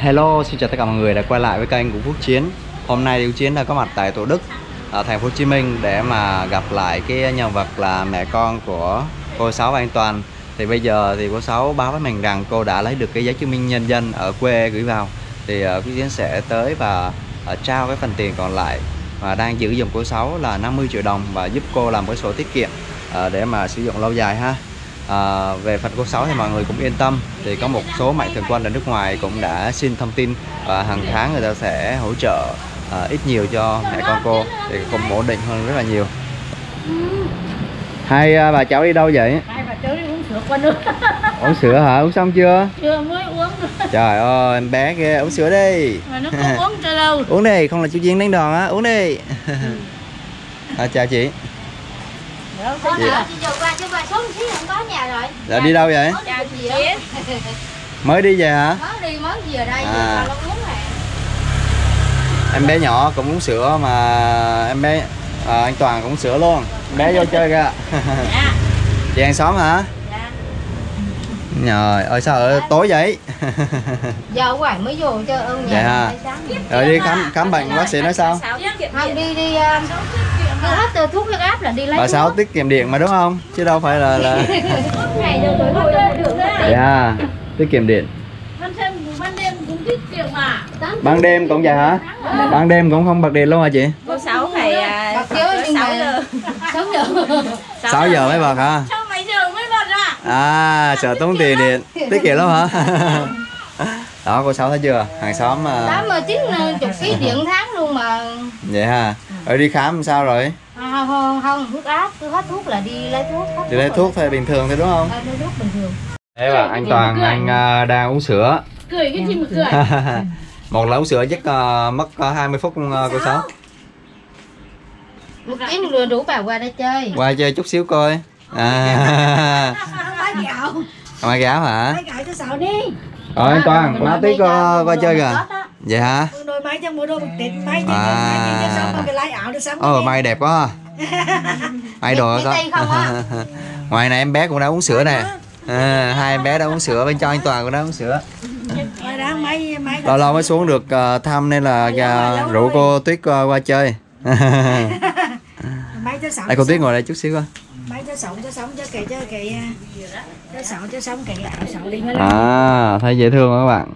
Hello, xin chào tất cả mọi người đã quay lại với kênh của Quốc Chiến. Hôm nay Quốc Chiến đã có mặt tại Thủ Đức, thành phố Hồ Chí Minh để mà gặp lại cái nhân vật là mẹ con của cô Sáu An Toàn. Thì bây giờ thì cô Sáu báo với mình rằng cô đã lấy được cái giấy chứng minh nhân dân ở quê gửi vào. Thì Quốc Chiến sẽ tới và trao cái phần tiền còn lại và đang giữ giùm cô Sáu là 50 triệu đồng và giúp cô làm cái sổ tiết kiệm để mà sử dụng lâu dài ha. Về phần cô Sáu thì mọi người cũng yên tâm, thì có một số mạnh thường quân ở nước ngoài cũng đã xin thông tin và hàng tháng người ta sẽ hỗ trợ ít nhiều cho mẹ con cô thì cũng ổn định hơn rất là nhiều. Hai bà cháu đi đâu vậy? Hai bà cháu đi uống sữa qua nước. Uống sữa hả? Uống xong chưa? Chưa, mới uống. Trời ơi em bé kia, uống sữa đi. Mà nó không uống cho đâu. Uống đi, không là chú Duyên đánh đòn á, uống đi. Chào chị. Con nào chị vừa qua, chứ qua xuống xíu không có nhà rồi. Dạ đi đâu vậy? Chào chị. Mới đi về hả? Mới đi về đây. À. Em bé nhỏ cũng uống sữa mà em bé anh Toàn cũng sữa luôn. Em bé vô chơi kìa. Dạ. Chị hàng xóm hả? Dạ. Trời ơi sao ở tối vậy? Giờ quải mới vô chơi ơn nhà. Dạ. Rồi đi khám bệnh bác sĩ nói sao? Không đi đi. Từ thuốc huyết áp là đi lấy. Bà Sáu tiết kiệm điện mà đúng không? Chứ đâu phải là... Dạ, tiết kiệm điện. Ban đêm cũng tiết kiệm mà. Ban đêm cũng vậy hả? Ban đêm cũng không bật điện luôn hả chị? Cô Sáu phải 6 giờ mới bật hả? 6 mấy giờ mới bật à? À, sợ tốn tiền điện. Tiết kiệm lắm hả? Đó, cô Sáu thấy chưa? Hàng xóm... 89 chục ký điện tháng luôn mà. Vậy ha. Ở đi khám sao rồi? À, không, huyết áp, cứ hết thuốc là đi lấy thuốc. Thì lấy thuốc thôi bình thường thôi đúng không? Lấy thuốc bình thường. Thế là anh Toàn anh đang uống sữa. Cười cái gì mà cười. Một là uống sữa chắc mất 20 phút cô Sáu. Một tiếng lừa đủ bà qua đây chơi. Qua chơi chút xíu coi. À. Không ai gạo hả? Ai gạo cho Sáu đi. Rồi anh Toàn, má tí qua chơi kìa. Vậy hả? Đôi máy cho mua đôi một tịt máy cho cái lái ảo để sắm. May đẹp quá. May đồ đó. Ngoài này em bé cũng đã uống sữa nè. À, hai em bé đã uống sữa, bên trong anh Toàn cũng đã uống sữa. Lâu lâu mới xuống được thăm nên là rượu cô Tuyết qua chơi. Đây cô Tuyết ngồi đây chút xíu coi. À, thấy dễ thương không các bạn?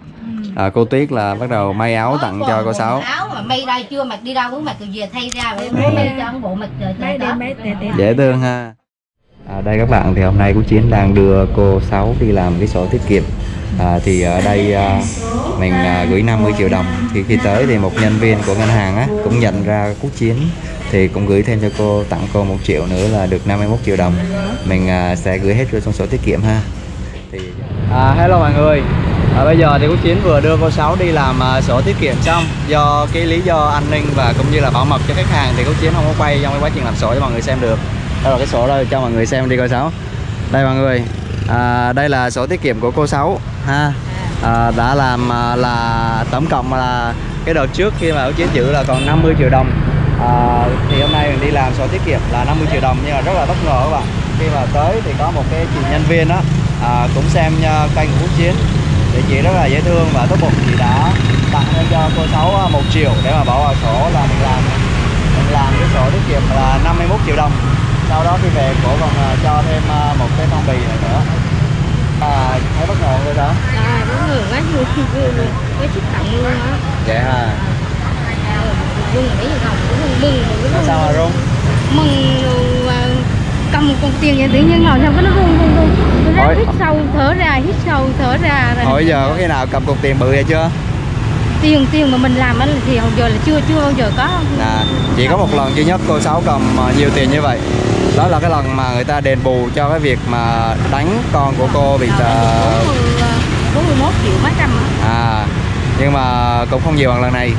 À, cô Tuyết là bắt đầu may áo tặng cho cô Sáu. Áo mà may đây chưa mặc đi đâu cũng mặc từ về thay ra may cho ông bộ mặc trời Tết. Dễ thương ha. À, đây các bạn thì hôm nay Quốc Chiến đang đưa cô Sáu đi làm cái sổ tiết kiệm. Thì ở đây mình gửi 50 triệu đồng. Thì khi tới thì một nhân viên của ngân hàng á cũng nhận ra Quốc Chiến thì cũng gửi thêm cho cô, tặng cô 1 triệu nữa là được 51 triệu đồng. Mình sẽ gửi hết vô trong sổ tiết kiệm ha. Thì hello mọi người. Bây giờ thì Quốc Chiến vừa đưa cô Sáu đi làm sổ tiết kiệm xong. Do cái lý do an ninh và cũng như là bảo mật cho khách hàng thì Quốc Chiến không có quay trong cái quá trình làm sổ cho mọi người xem được. Đây là cái sổ đây cho mọi người xem đi cô Sáu. Đây mọi người, đây là sổ tiết kiệm của cô Sáu ha. Đã làm là tổng cộng là cái đợt trước khi mà Quốc Chiến giữ là còn 50 triệu đồng. Thì hôm nay mình đi làm sổ tiết kiệm là 50 triệu đồng nhưng mà rất là bất ngờ các bạn. Khi mà tới thì có một cái chị nhân viên đó cũng xem kênh của Quốc Chiến. Thì chị rất là dễ thương và tốt bụng, chị đã tặng thêm cho cô Sáu 1 triệu để mà bỏ vào sổ là mình làm cái sổ tiết kiệm là 51 triệu đồng. Sau đó khi về cổ còn cho thêm một cái phong bì này nữa. Thấy bất ngờ rồi đó. À, bất ngờ quá vui, quá xúc động luôn á. Vậy hả? Mừng mấy đồng cũng mừng luôn. Sao mà rung? Mừng cầm một con tiền vậy tự nhiên ngồi xong cái nó rung. Tôi hít sâu thở ra, hít sâu thở ra rồi. Hồi giờ có khi nào cầm cục tiền bự vậy chưa? Tiền mà mình làm ấy thì hồi giờ là chưa bao giờ có. À, chỉ có một lần duy nhất cô Sáu cầm nhiều tiền như vậy. Đó là cái lần mà người ta đền bù cho cái việc mà đánh con của cô bị 41 triệu mấy trăm. À, nhưng mà cũng không nhiều bằng lần này.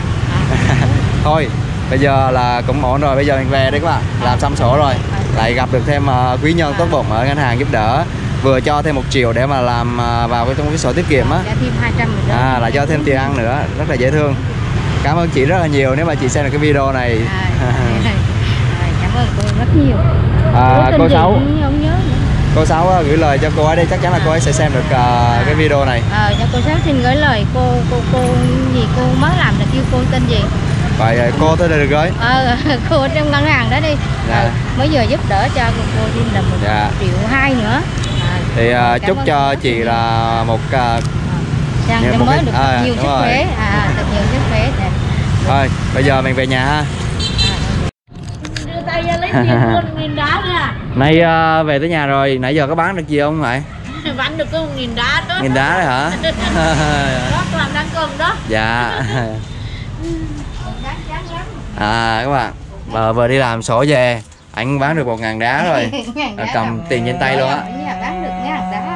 Thôi, bây giờ là cũng ổn rồi, bây giờ mình về đi các bạn. Làm xong sổ rồi, lại gặp được thêm quý nhân tốt bụng ở ngân hàng giúp đỡ. Vừa cho thêm 1 triệu để mà làm vào trong cái sổ tiết kiệm á. Là cho thêm tiền ăn nữa, rất là dễ thương. Cảm ơn chị rất là nhiều nếu mà chị xem được cái video này. Cảm ơn cô rất nhiều. Cô Sáu Cô Sáu gửi lời cho cô ấy đây, chắc chắn là cô ấy sẽ xem được cái video này. Cho cô Sáu xin gửi lời, cô gì cô mới làm được, kêu cô tên gì? Vậy cô tới đây được rồi. Cô ở trong ngân hàng đó đi. Mới vừa giúp đỡ cho cô đi là 1,2 triệu nữa. Thì chúc cho chị là một năm mới được nhiều sức khỏe, được nhiều sức khỏe. Thôi bây giờ mình về nhà ha. Nay về tới nhà rồi, nãy giờ có bán được gì không vậy? Bán được có 1.000 đá đó. 1.000 đá đấy hả? Đó làm đang cần đó. Dạ. Các bạn vừa đi làm sổ về, anh bán được 1.000 đá rồi. Cầm tiền trên tay luôn á.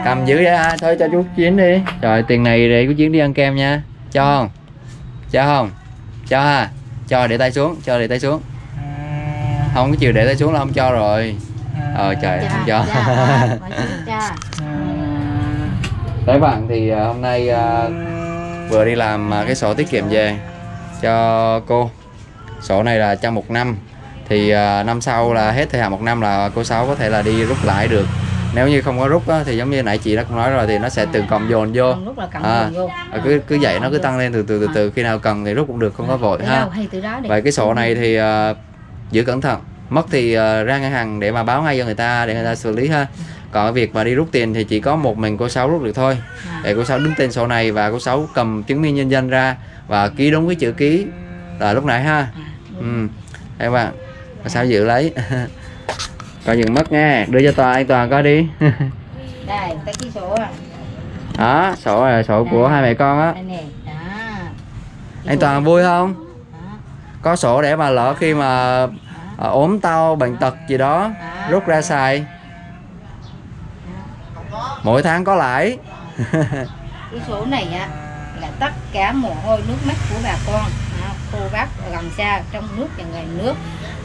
Cầm giữ vậy ha, thôi cho chú Chiến đi. Rồi tiền này để chú Chiến đi ăn kem nha. Cho không? Cho không? Cho ha. Cho để tay xuống, cho để tay xuống. Không có chịu để tay xuống là không cho rồi. Trời dạ, không cho. Dạ, đấy bạn, thì hôm nay vừa đi làm cái sổ tiết kiệm về cho cô. Sổ này là trong 1 năm. Thì năm sau là hết thời hạn 1 năm là cô Sáu có thể là đi rút lại được. Nếu như không có rút á, thì giống như nãy chị đã cũng nói rồi, thì nó sẽ từng cộng dồn vô. Cứ vậy nó cứ tăng lên từ từ. Khi nào cần thì rút cũng được, không có vội ha. Vậy cái sổ này thì giữ cẩn thận, mất thì ra ngân hàng để mà báo ngay cho người ta để người ta xử lý ha. Còn cái việc mà đi rút tiền thì chỉ có một mình cô Sáu rút được thôi. Để cô Sáu đứng tên sổ này và cô Sáu cầm chứng minh nhân dân ra và ký đúng cái chữ ký là lúc nãy ha. Các bạn, cô Sáu giữ lấy. Coi dừng mất nha, đưa cho Toàn, anh Toàn coi đi. Đây, cái sổ à. Đó, sổ là sổ của hai mẹ con á. Anh Toàn vui không? Có sổ để mà lỡ khi mà ốm đau bệnh tật gì đó rút ra xài. Mỗi tháng có lãi. Cái sổ này á là tất cả mồ hôi nước mắt của bà con, cô bác gần xa trong nước và ngoài nước,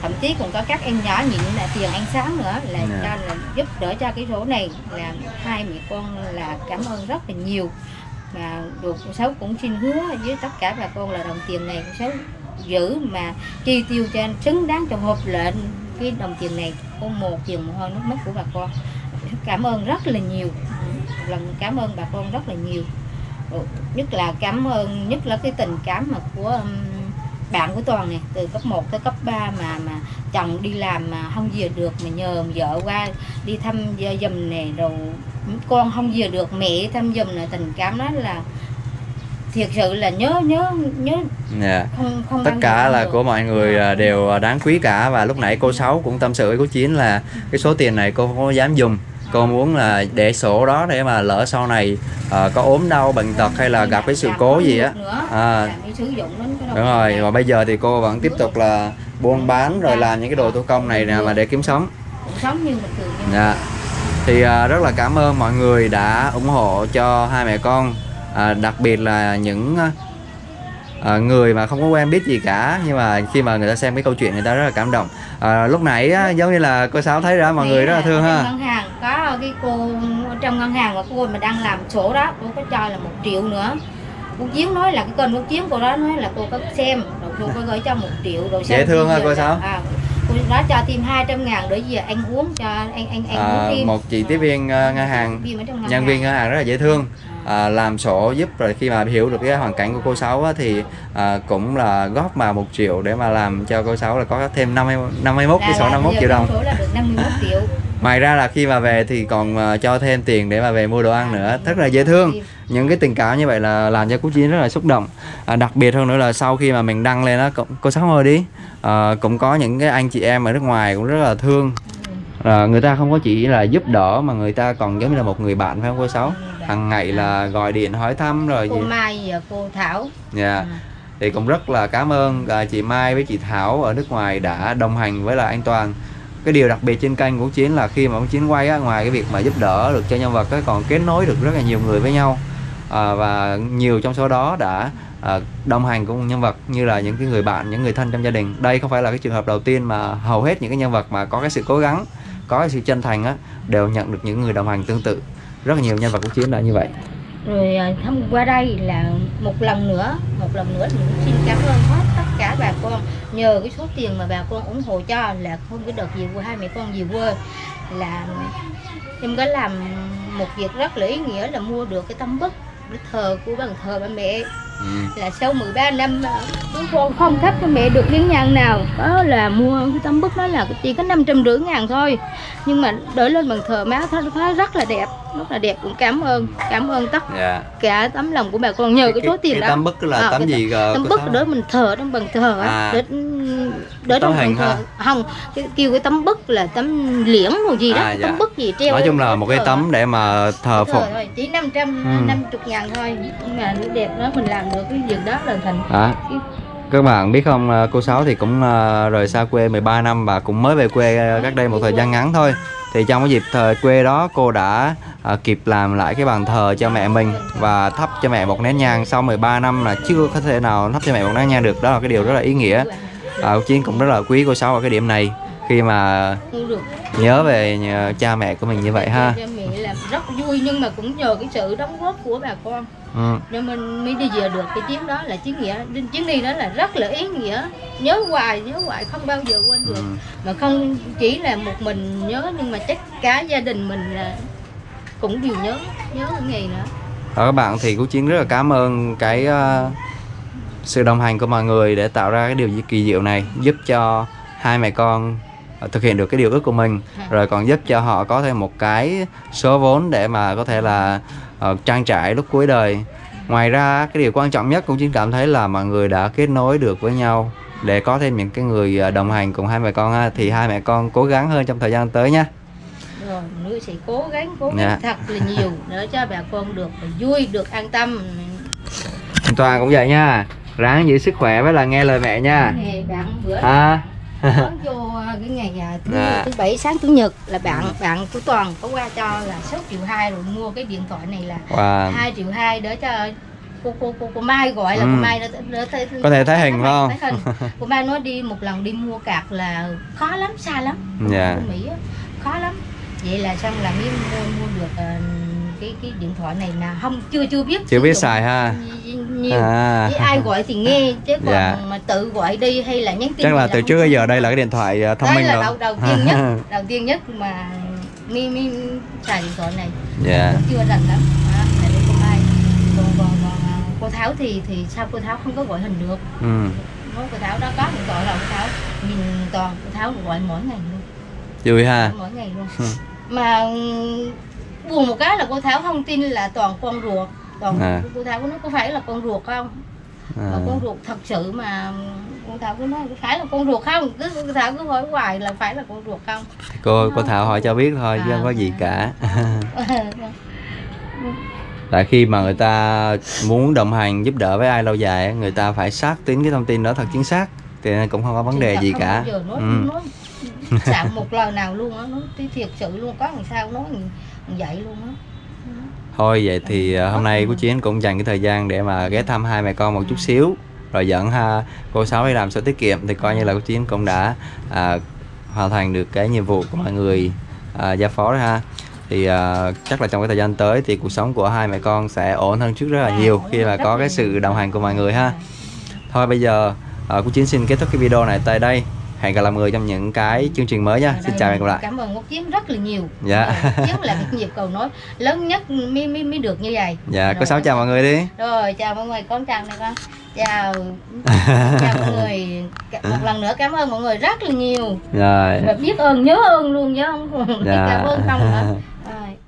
thậm chí còn có các em nhỏ nhịn là tiền ăn sáng nữa là cho là giúp đỡ cho cái sổ này, là hai mẹ con là cảm ơn rất là nhiều. Mà được cô Sáu cũng xin hứa với tất cả bà con là đồng tiền này cô Sáu giữ mà chi tiêu cho anh xứng đáng cho hợp lệnh cái đồng tiền này, có một tiền mồ hôi nước mắt của bà con. Cảm ơn rất là nhiều, cảm ơn bà con rất là nhiều, nhất là cảm ơn nhất là cái tình cảm mà của bạn của Toàn này, từ cấp 1 tới cấp 3 mà chồng đi làm mà không về được mà nhờ vợ qua đi thăm giùm này, rồi con không về được mẹ thăm giùm này, tình cảm đó là thiệt sự là nhớ. Không tất cả là của mọi người đều đáng quý cả. Và lúc nãy cô Sáu cũng tâm sự với cô Chiến là cái số tiền này cô không có dám dùng, cô muốn là để sổ đó để mà lỡ sau này có ốm đau bệnh tật hay là gặp cái sự cố gì á. Đúng rồi, và bây giờ thì cô vẫn tiếp tục là buôn bán rồi làm những cái đồ thủ công này nè mà để kiếm sống. Thì rất là cảm ơn mọi người đã ủng hộ cho hai mẹ con. Đặc biệt là những người mà không có quen biết gì cả, nhưng mà khi mà người ta xem cái câu chuyện người ta rất là cảm động. Lúc nãy giống như là cô Sáu thấy ra mọi người rất là thương ha. Ngân hàng có cái cô trong ngân hàng mà cô mà đang làm sổ đó, cô có cho là 1 triệu nữa. Cô Chiến nói là cái kênh Quốc Chiến cô đó nói là cô có xem, rồi cô có gửi cho 1 triệu rồi. Dễ thương ha cô Sáu. Cô đó cho thêm 200.000 để về ăn uống cho anh uống. Một chị tiếp viên ngân hàng, nhân viên ngân hàng rất là dễ thương. Làm sổ giúp rồi khi mà hiểu được cái hoàn cảnh của cô Sáu á, thì cũng là góp mà 1 triệu để mà làm cho cô Sáu là có thêm 51 cái sổ 51 triệu đồng. Sổ là được 51 triệu. Ngoài ra là khi mà về thì còn cho thêm tiền để mà về mua đồ ăn nữa, rất là dễ thương. Những cái tình cảm như vậy là làm cho Quốc Chiến rất là xúc động. Đặc biệt hơn nữa là sau khi mà mình đăng lên đó, cô Sáu ngồi đi, cũng có những cái anh chị em ở nước ngoài cũng rất là thương. Người ta không có chỉ là giúp đỡ mà người ta còn giống như là một người bạn, phải không cô Sáu? Hằng ngày là gọi điện hỏi thăm rồi. Cô Mai và cô Thảo. Thì cũng rất là cảm ơn chị Mai với chị Thảo ở nước ngoài đã đồng hành với là anh Toàn. Cái điều đặc biệt trên kênh của ông Chiến là khi mà ông Chiến quay á, ngoài cái việc mà giúp đỡ được cho nhân vật á, còn kết nối được rất là nhiều người với nhau. Và nhiều trong số đó đã đồng hành cùng nhân vật như là những cái người bạn, những người thân trong gia đình. Đây không phải là cái trường hợp đầu tiên mà hầu hết những cái nhân vật mà có cái sự cố gắng, có cái sự chân thành á, đều nhận được những người đồng hành tương tự. Rất là nhiều nhân vật Quốc Chiến là như vậy. Rồi thông qua đây là một lần nữa xin cảm ơn hết tất cả bà con. Nhờ cái số tiền mà bà con ủng hộ cho là không có đợt gì của hai mẹ con về quê là em có làm một việc rất là ý nghĩa là mua được cái tấm bức để thờ của bàn thờ ba mẹ. Là sau 13 năm con không khắp cho mẹ được miếng nhang nào, đó là mua cái tấm bức đó là chỉ có 550.000 thôi, nhưng mà đổi lên bàn thờ má thấy rất là đẹp, cũng cảm ơn tất cả tấm lòng của bà con nhờ cái số tiền đó. Tấm bức là tấm gì? Tấm bức đó mình thờ trong bàn thờ để trong bàn thờ không kêu cái tấm bức là tấm liễn một gì đó, tấm bức gì treo. Nói chung là một cái tấm để mà thờ phụng chỉ 550.000 thôi, nhưng mà nó đẹp đó, mình làm được cái việc đó là thành. Các bạn biết không, cô Sáu thì cũng rời xa quê 13 năm và cũng mới về quê cách đây một thời gian ngắn thôi. Thì trong cái dịp thời quê đó, cô đã kịp làm lại cái bàn thờ cho mẹ mình và thắp cho mẹ một nén nhang sau 13 năm là chưa có thể nào thắp cho mẹ một nén nhang được. Đó là cái điều rất là ý nghĩa. Quốc Chiến cũng rất là quý cô Sáu ở cái điểm này khi mà nhớ về cha mẹ của mình như vậy ha. Rất vui, nhưng mà cũng nhờ cái sự đóng góp của bà con nên mình mới đi về được. Cái chuyến đó là chuyến đi đó là rất là ý nghĩa, nhớ hoài không bao giờ quên được. Mà không chỉ là một mình nhớ, nhưng mà chắc cả gia đình mình là cũng đều nhớ ngày nữa. Các bạn thì Quốc Chiến rất là cảm ơn cái sự đồng hành của mọi người để tạo ra cái điều kỳ diệu này, giúp cho hai mẹ con thực hiện được cái điều ước của mình, rồi còn giúp cho họ có thêm một cái số vốn để mà có thể là trang trải lúc cuối đời. Ngoài ra cái điều quan trọng nhất cũng chính cảm thấy là mọi người đã kết nối được với nhau để có thêm những cái người đồng hành cùng hai mẹ con ha. Thì hai mẹ con cố gắng hơn trong thời gian tới nha. Rồi nữa sẽ cố gắng thật là nhiều để cho bà con được vui, được an tâm. Toàn cũng vậy nha, ráng giữ sức khỏe với là nghe lời mẹ nha. Vô cái ngày thứ Bảy sáng Chủ Nhật là bạn của Toàn có qua cho là 6.200.000 rồi mua cái điện thoại này là 2.200.000 để cho cô Mai gọi là cô Mai để có thể thấy hình không? Cô Mai nói đi một lần đi mua cạc là khó lắm, xa lắm, Mỹ khó lắm. Vậy là xong là mới mua được cái điện thoại này là không chưa biết xài ha. Nhiều. Ai gọi thì nghe chứ còn mà tự gọi đi hay là nhắn tin chắc là từ trước tới giờ đây là cái điện thoại thông minh rồi. Đây là đầu tiên nhất mà mi xài điện thoại này. Chưa rành lắm. Tại vì hôm nay còn cô Thảo thì sao cô Thảo không có gọi hình được. Cô Thảo đó có điện thoại là cô Thảo nhìn Toàn, cô Thảo gọi mỗi ngày luôn. Vui ha. Mỗi ngày luôn. Mà buồn một cái là cô Thảo không tin là Toàn con ruột. Cô Thảo có nói có phải là con ruột không? Con ruột thật sự mà cô Thảo cứ nói có phải là con ruột không? Cô Thảo cứ hỏi hoài là phải là con ruột không? Cô Thảo hỏi cho biết thôi chứ không có gì cả. Tại khi mà người ta muốn đồng hành giúp đỡ với ai lâu dài, người ta phải xác tín cái thông tin đó thật chính xác thì cũng không có vấn đề gì cả. Nói một lời nào luôn á, nó thiệt sự luôn, có làm sao nói vậy luôn á. Thôi vậy thì hôm nay Quốc Chiến cũng dành cái thời gian để mà ghé thăm hai mẹ con một chút xíu, rồi dẫn cô Sáu đi làm sổ tiết kiệm, thì coi như là Quốc Chiến cũng đã hoàn thành được cái nhiệm vụ của mọi người giao phó rồi ha. Thì chắc là trong cái thời gian tới thì cuộc sống của hai mẹ con sẽ ổn hơn trước rất là nhiều khi mà có cái sự đồng hành của mọi người ha. Thôi bây giờ Quốc Chiến xin kết thúc cái video này tại đây. Hẹn gặp lại mọi người trong những cái chương trình mới nha. Xin chào hẹn gặp lại. Cảm ơn Quốc Chiến rất là nhiều. Chiến là cái nhịp cầu nói lớn nhất mới được như vậy. Cô Sáu chào mọi người đi. Rồi chào mọi người, con Trang này con. Chào mọi người. Một lần nữa cảm ơn mọi người rất là nhiều. Biết ơn, nhớ ơn luôn chứ không. Cảm ơn không nữa.